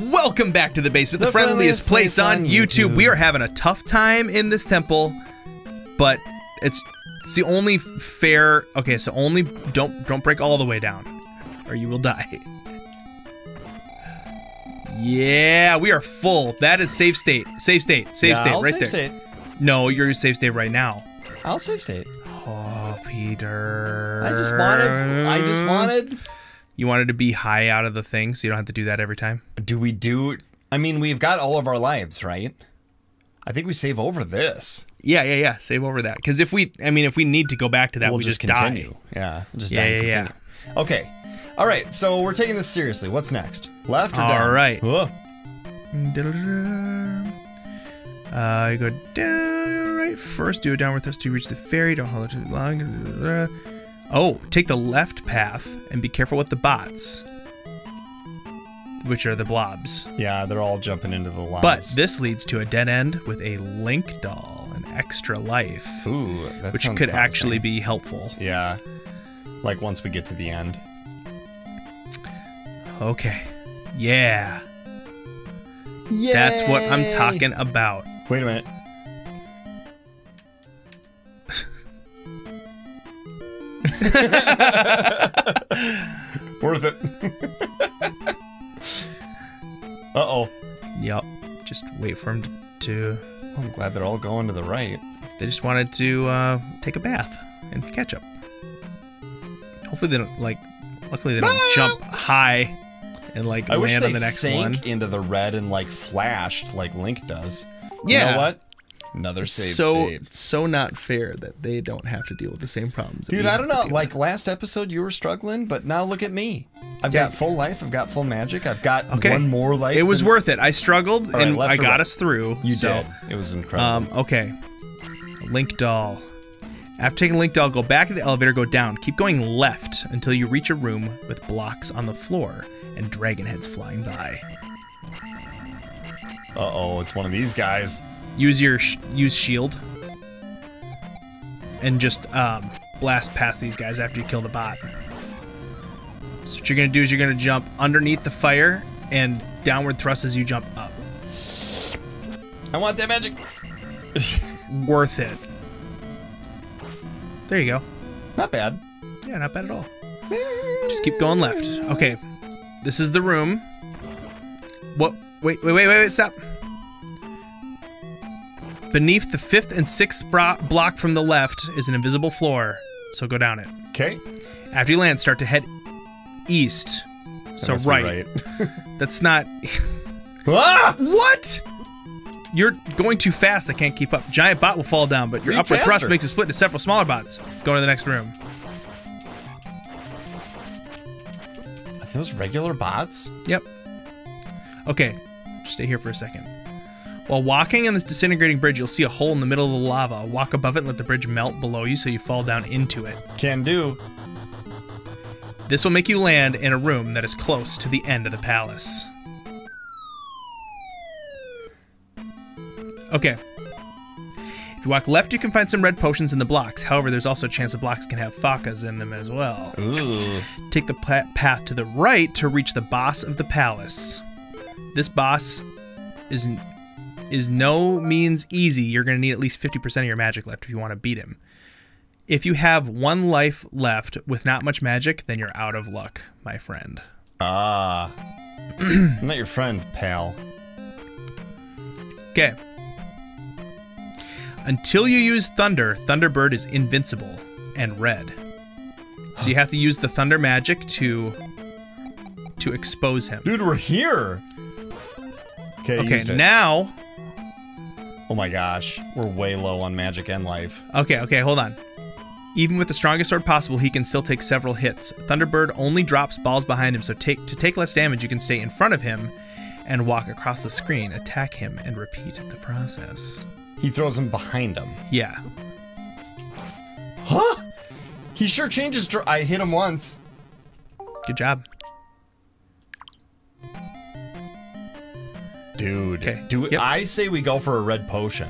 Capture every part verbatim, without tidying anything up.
Welcome back to the basement, the, the friendliest, friendliest place, place on YouTube. YouTube. We are having a tough time in this temple, but it's it's the only fair. Okay, so only don't don't break all the way down, or you will die. Yeah, we are full. That is safe state. Safe state. Safe yeah, state. I'll right save there. State. No, you're safe state right now. I'll save state. Oh, Peter. I just wanted. I just wanted. You wanted to be high out of the thing, so you don't have to do that every time? Do we do... I mean, we've got all of our lives, right? I think we save over this. Yeah, yeah, yeah. Save over that. Because if we... I mean, if we need to go back to that, we'll we just, just continue. Die. Yeah. Just yeah, die yeah, continue. yeah. Okay. All right. So we're taking this seriously. What's next? Left or all down? All right. Whoa. Uh, you go down, right? First, do a downward thrust to reach the ferry. Don't hold it too long. Oh, take the left path and be careful with the bots, which are the blobs. Yeah, they're all jumping into the lines. But this leads to a dead end with a Link doll, an extra life. Ooh, that which could promising. actually be helpful. Yeah, like once we get to the end. Okay, yeah. Yay! That's what I'm talking about. Wait a minute. Worth it. Uh-oh. Yep. Just wait for him to... to oh, I'm glad they're all going to the right. They just wanted to uh, take a bath and catch up. Hopefully they don't, like... Luckily they don't ah! jump high and, like, I land on the next one. I wish they sank into the red and, like, flashed like Link does. Yeah. You know what? Another save so, state. So not fair that they don't have to deal with the same problems. Dude, I don't know. Like, with. last episode, you were struggling, but now look at me. I've yeah. got full life. I've got full magic. I've got okay. one more life. It was worth it. I struggled, right, and I got right. us through. You so. did. It was incredible. Um, okay. Link doll. After taking Link doll, go back to the elevator, go down. Keep going left until you reach a room with blocks on the floor and dragon heads flying by. Uh-oh, it's one of these guys. Use your sh use shield and just um, blast past these guys after you kill the bot. So what you're gonna do is you're gonna jump underneath the fire and downward thrust as you jump up. I want that magic. Worth it. There you go. Not bad. Yeah, not bad at all. Just keep going left. Okay, this is the room. What? Wait, wait, wait, wait, wait! Stop. Beneath the fifth and sixth block from the left is an invisible floor, so go down it. Okay. After you land, start to head east. That so right. right. That's not... ah! What? You're going too fast, I can't keep up. Giant bot will fall down, but your Be upward faster. thrust makes it split into several smaller bots. Go to the next room. Are those regular bots? Yep. Okay, just stay here for a second. While walking on this disintegrating bridge, you'll see a hole in the middle of the lava. Walk above it and let the bridge melt below you so you fall down into it. Can do. This will make you land in a room that is close to the end of the palace. Okay. If you walk left, you can find some red potions in the blocks. However, there's also a chance the blocks can have fakas in them as well. Ooh. Take the path to the right to reach the boss of the palace. This boss isn't... is no means easy. You're going to need at least fifty percent of your magic left if you want to beat him. If you have one life left with not much magic, then you're out of luck, my friend. Ah. I'm not your friend, pal. Okay. Until you use Thunder, Thunderbird is invincible and red. So you have to use the Thunder magic to to expose him. Dude, we're here! Okay, okay now... Oh my gosh, we're way low on magic and life. Okay, okay, hold on. Even with the strongest sword possible, he can still take several hits. Thunderbird only drops balls behind him, so take to take less damage, you can stay in front of him and walk across the screen, attack him, and repeat the process. He throws him behind him. Yeah. Huh? He sure changes dr- I hit him once. Good job. Dude, okay. do it. Yep. I say we go for a red potion.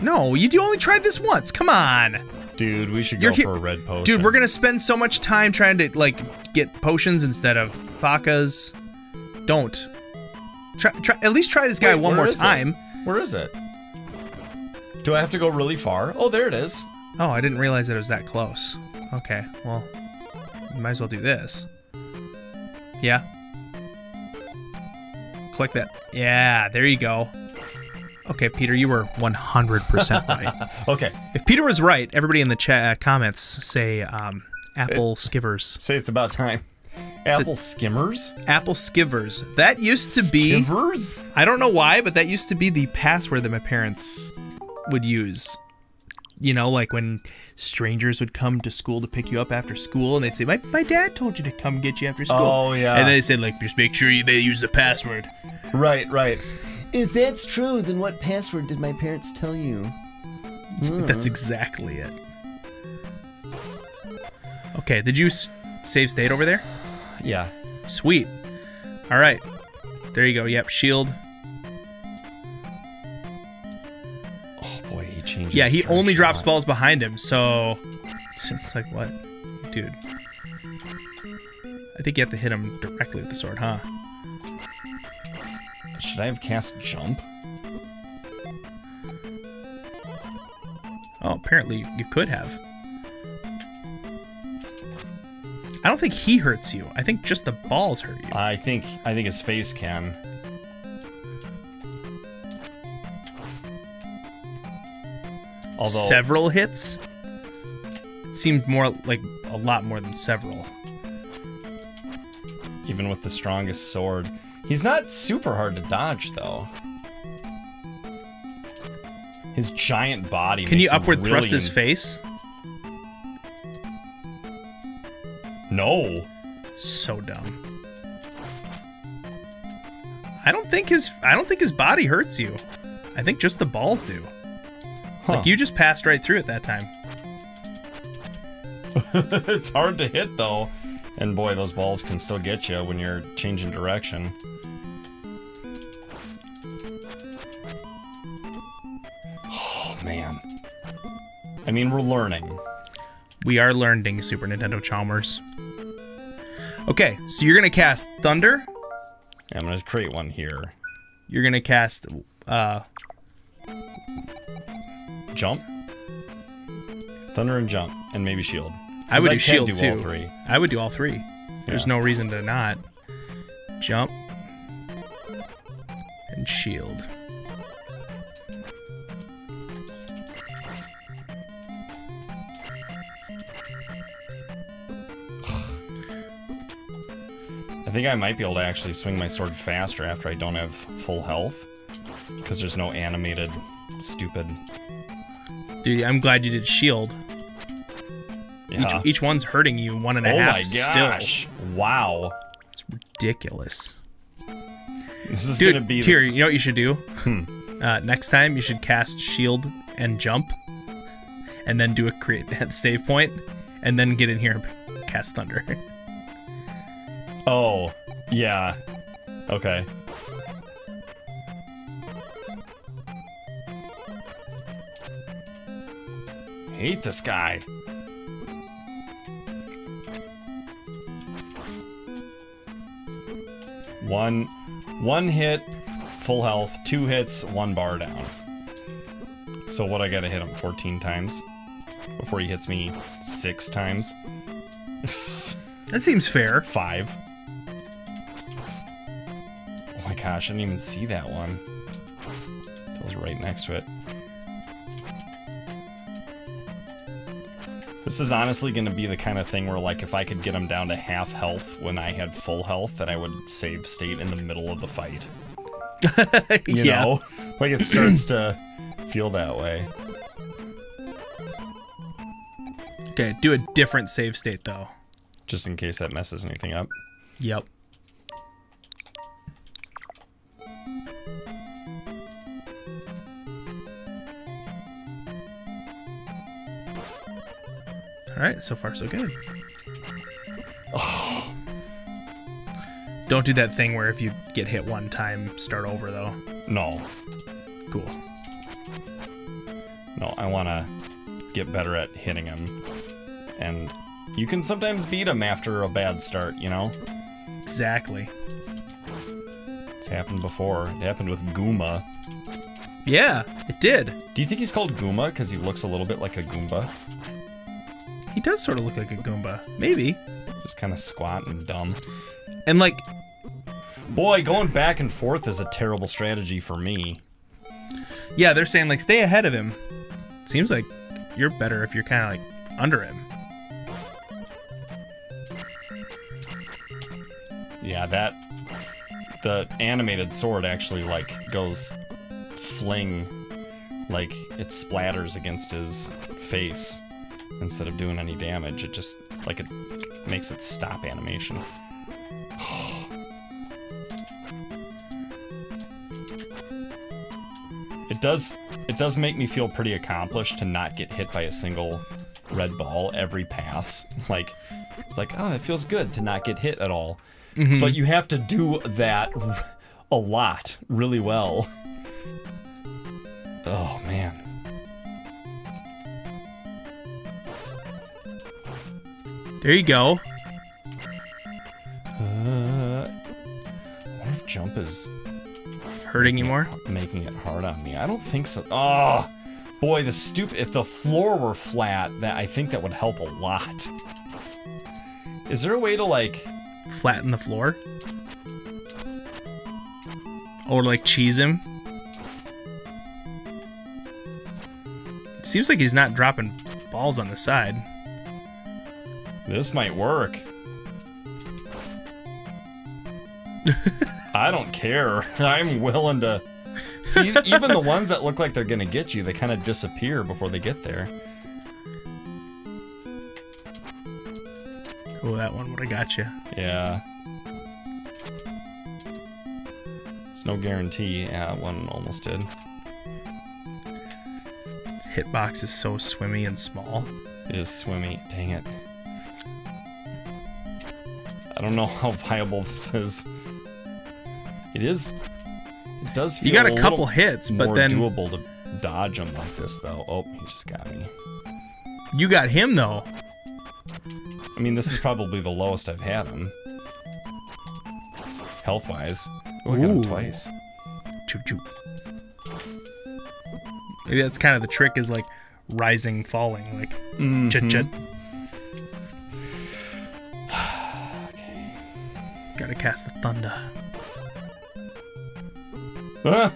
No, you only tried this once. Come on. Dude, we should You're go here. for a red potion. Dude, we're gonna spend so much time trying to like get potions instead of fakas. Don't. Try, try, at least try this guy Wait, one more time. It? Where is it? Do I have to go really far? Oh, there it is. Oh, I didn't realize that it was that close. Okay, well, might as well do this. Yeah. Click that. Yeah, there you go. Okay, Peter, you were one hundred percent right. Okay. If Peter was right, everybody in the chat comments say um, Apple it, Skivers. Say it's about time. Apple the, Skimmers? Apple Skivers. That used to be... Skivers? I don't know why, but that used to be the password that my parents would use. You know, like when strangers would come to school to pick you up after school, and they'd say, my, my dad told you to come get you after school. Oh, yeah. And they said, like, just make sure you, they use the password. Right, right. If that's true, then what password did my parents tell you? Mm. That's exactly it. Okay, did you s save state over there? Yeah. Sweet. All right. There you go. Yep, shield. Changes, yeah, he only drops balls behind him, so it's like, what? Dude. I think you have to hit him directly with the sword, huh? Should I have cast jump? Oh, apparently you could have. I don't think he hurts you. I think just the balls hurt you. I think I think his face can. Although, several hits? It seemed more like a lot more than several. Even with the strongest sword. He's not super hard to dodge, though. His giant body. Can you upward really thrust his face? No. So dumb. I don't think his I don't think his body hurts you. I think just the balls do. Like, you just passed right through it that time. It's hard to hit, though. And boy, those balls can still get you when you're changing direction. Oh, man. I mean, we're learning. We are learning, Super Nintendo Chalmers. Okay, so you're going to cast Thunder. I'm going to create one here. You're going to cast... Uh, Jump, thunder, and jump, and maybe shield. I would do shield too. All three. I would do all three. There's no reason to not. Jump and shield. I think I might be able to actually swing my sword faster after I don't have full health, because there's no animated stupid. Dude, I'm glad you did shield. Yeah. Each, each one's hurting you one and a oh half still. Oh my gosh. Still. Wow. It's ridiculous. This is Dude, gonna be here, the... you know what you should do? Hmm. Uh, next time, you should cast shield and jump, and then do a create at save point, and then get in here and cast thunder. Oh. Yeah. Okay. I hate this guy. One, one hit, full health. Two hits, one bar down. So what, I gotta hit him fourteen times before he hits me six times? That seems fair. Five. Oh my gosh, I didn't even see that one. That was right next to it. This is honestly going to be the kind of thing where, like, if I could get him down to half health when I had full health, then I would save state in the middle of the fight. You yeah. know? Like, it starts to feel that way. Okay, do a different save state, though. Just in case that messes anything up. Yep. Alright, so far so good. Oh. Don't do that thing where if you get hit one time, start over, though. No. Cool. No, I want to get better at hitting him. And you can sometimes beat him after a bad start, you know? Exactly. It's happened before. It happened with Gooma. Yeah, it did. Do you think he's called Gooma because he looks a little bit like a Goomba? He does sort of look like a Goomba. Maybe. Just kind of squat and dumb. And like... Boy, going back and forth is a terrible strategy for me. Yeah, they're saying, like, stay ahead of him. Seems like you're better if you're kind of, like, under him. Yeah, that... The animated sword actually, like, goes fling. Like, it splatters against his face. Instead of doing any damage, it just, like, it makes it stop animation. It does, it does make me feel pretty accomplished to not get hit by a single red ball every pass. Like, it's like, oh, it feels good to not get hit at all. Mm-hmm. But you have to do that a lot, really well. Oh, man. There you go. Uh, what if jump is... hurting you more? Making it hard on me. I don't think so. Oh, boy, the stupid... If the floor were flat, that I think that would help a lot. Is there a way to, like... Flatten the floor? Or, like, cheese him? It seems like he's not dropping balls on the side. This might work. I don't care. I'm willing to... See, even the ones that look like they're gonna get you, they kind of disappear before they get there. Oh, that one would have got you. Yeah. It's no guarantee. Yeah, that one almost did. This hitbox is so swimmy and small. It is swimmy. Dang it. I don't know how viable this is. It is. It does feel. You got a, a couple hits, but more then doable to dodge him like this, though. Oh, he just got me. You got him though. I mean, this is probably the lowest I've had him, health-wise. Oh, I got him twice. Choo choo. Maybe that's kind of the trick, is like rising, falling, like mm-hmm. chit chit. Okay. Gotta cast the thunder. Huh?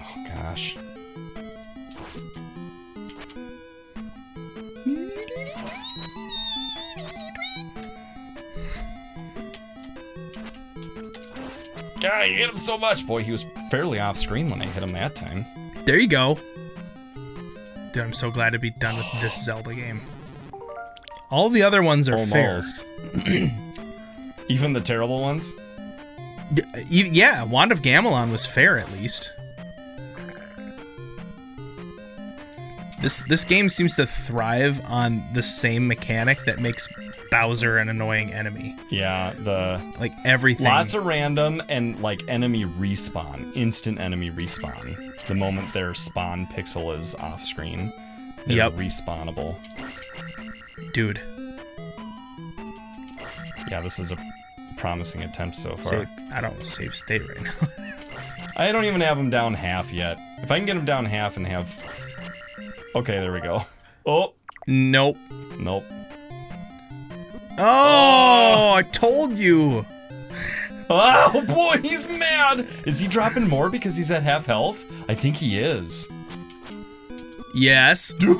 Oh gosh. God, you hit him so much. Boy, he was fairly off screen when I hit him that time. There you go. Dude, I'm so glad to be done with this Zelda game. All the other ones are almost fair. Even the terrible ones? Yeah, Wand of Gamelon was fair, at least. This this game seems to thrive on the same mechanic that makes Bowser an annoying enemy. Yeah, the... Like, everything. Lots of random and, like, enemy respawn. Instant enemy respawn. The moment their spawn pixel is off-screen, they're yep. respawnable. Dude. Yeah, this is a promising attempt so far. Save, I don't save state right now. I don't even have him down half yet. If I can get him down half and have... Okay, there we go. Oh! Nope. Nope. Oh! oh. I told you! Oh boy, he's mad! Is he dropping more because he's at half health? I think he is. Yes. Dude!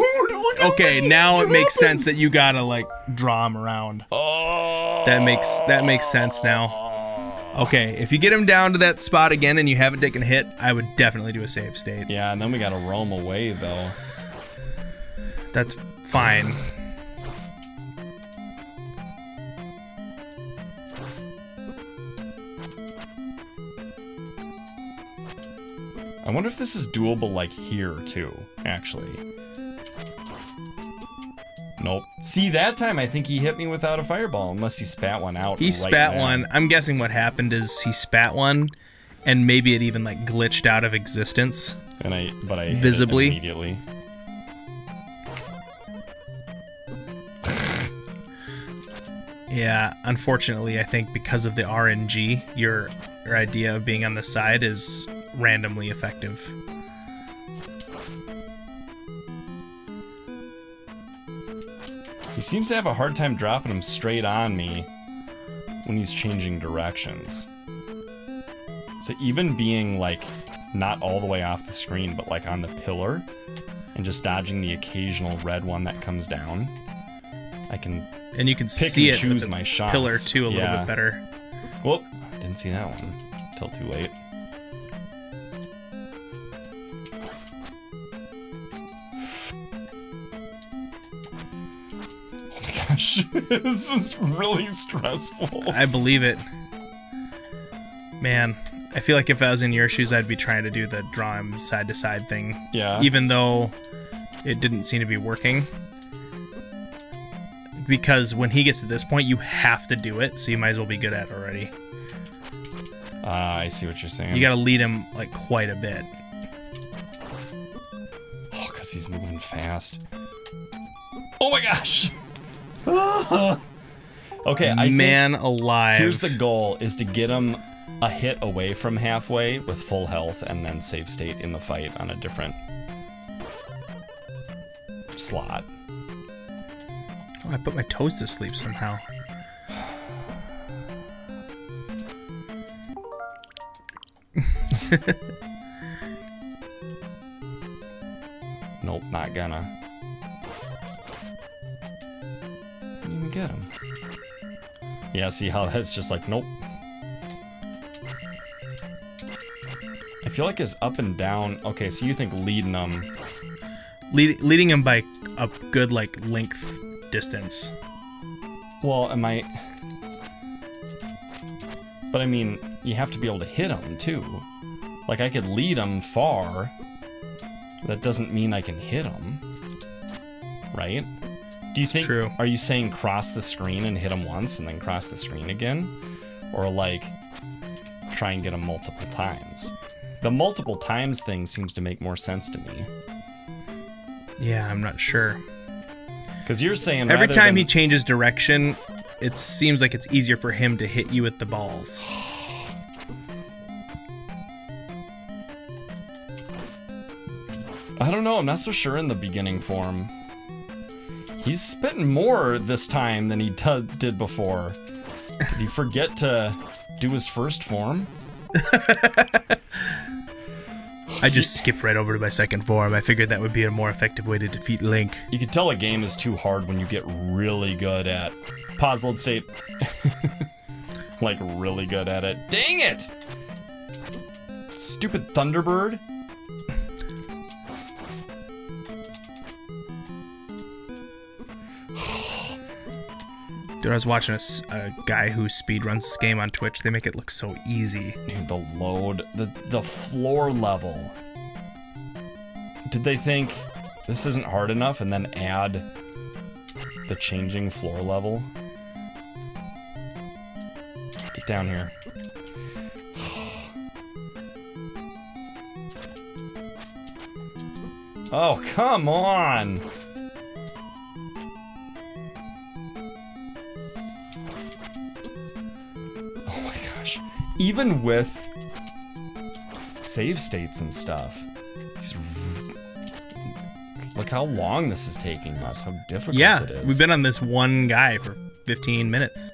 Okay, now it makes sense that you gotta, like, draw him around. Oh. That makes that makes sense now. Okay, if you get him down to that spot again and you haven't taken a hit, I would definitely do a save state. Yeah, and then we gotta roam away, though. That's fine. I wonder if this is doable, like, here, too, actually. Nope. See, that time I think he hit me without a fireball, unless he spat one out. He right spat there. one. I'm guessing what happened is he spat one, and maybe it even like glitched out of existence. And I, but I visibly hit it immediately. Yeah, unfortunately, I think because of the R N G, your your idea of being on the side is randomly effective. He seems to have a hard time dropping him straight on me when he's changing directions. So even being like not all the way off the screen, but like on the pillar and just dodging the occasional red one that comes down, I can and you can pick see and it choose with the my shots. Pillar too a yeah. little bit better. Whoop! Didn't see that one till too late. This is really stressful. I believe it. Man, I feel like if I was in your shoes, I'd be trying to do the draw him side to side thing. Yeah. Even though it didn't seem to be working. Because when he gets to this point, you have to do it, so you might as well be good at it already. Uh, I see what you're saying. You gotta lead him, like, quite a bit. Oh, because he's moving fast. Oh my gosh! Okay, I man alive. Here's the goal: is to get him a hit away from halfway with full health, and then save state in the fight on a different slot. Oh, I put my toes to sleep somehow. Nope, not gonna. Get him. Yeah, see how that's just like, nope. I feel like his up and down. Okay, so you think leading him. Lead, leading him by a good, like, length distance. Well, am I. But I mean, you have to be able to hit him, too. Like, I could lead him far. That doesn't mean I can hit him. Right? Do you think, True. Are you saying cross the screen and hit him once and then cross the screen again? Or like, try and get him multiple times? The multiple times thing seems to make more sense to me. Yeah, I'm not sure. Because you're saying every time than... he changes direction, it seems like it's easier for him to hit you with the balls. I don't know, I'm not so sure in the beginning form. He's spitting more this time than he did before. Did he forget to do his first form? I just skipped right over to my second form. I figured that would be a more effective way to defeat Link. You can tell a game is too hard when you get really good at... Pause, load state. Like, really good at it. Dang it! Stupid Thunderbird. Dude, I was watching a, a guy who speedruns this game on Twitch. They make it look so easy. Dude, the load, the, the floor level. Did they think this isn't hard enough and then add the changing floor level? Get down here. Oh, come on! Even with save states and stuff, look how long this is taking us, how difficult yeah, it is. Yeah, we've been on this one guy for fifteen minutes.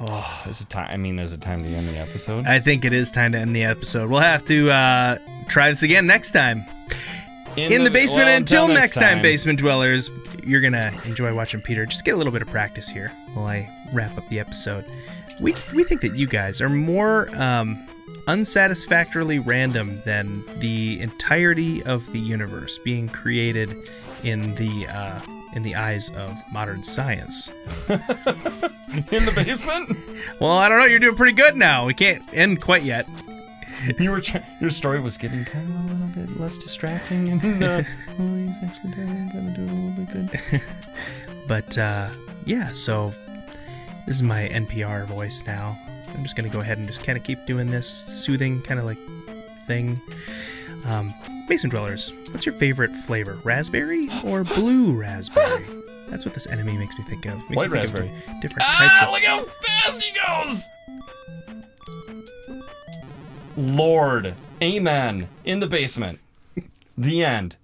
Oh, is it time? I mean, is it time to end the episode? I think it is time to end the episode. We'll have to uh, try this again next time. In, in the, the basement, well, until, until next time, time, basement dwellers. You're gonna enjoy watching Peter just get a little bit of practice here while I wrap up the episode. We we think that you guys are more um, unsatisfactorily random than the entirety of the universe being created in the uh, in the eyes of modern science. In the basement? Well, I don't know. You're doing pretty good now. We can't end quite yet. You were try your story was getting kind of a little bit less distracting, and uh, well, he's actually gonna do a little bit good. But uh, yeah, so this is my N P R voice now. I'm just gonna go ahead and just kind of keep doing this soothing kind of like thing. Um, Basement Dwellers, what's your favorite flavor, raspberry or blue raspberry? That's what this enemy makes me think of. Makes White think raspberry. Of different ah, types of... look how fast he goes! Lord. Amen. In the basement. The end.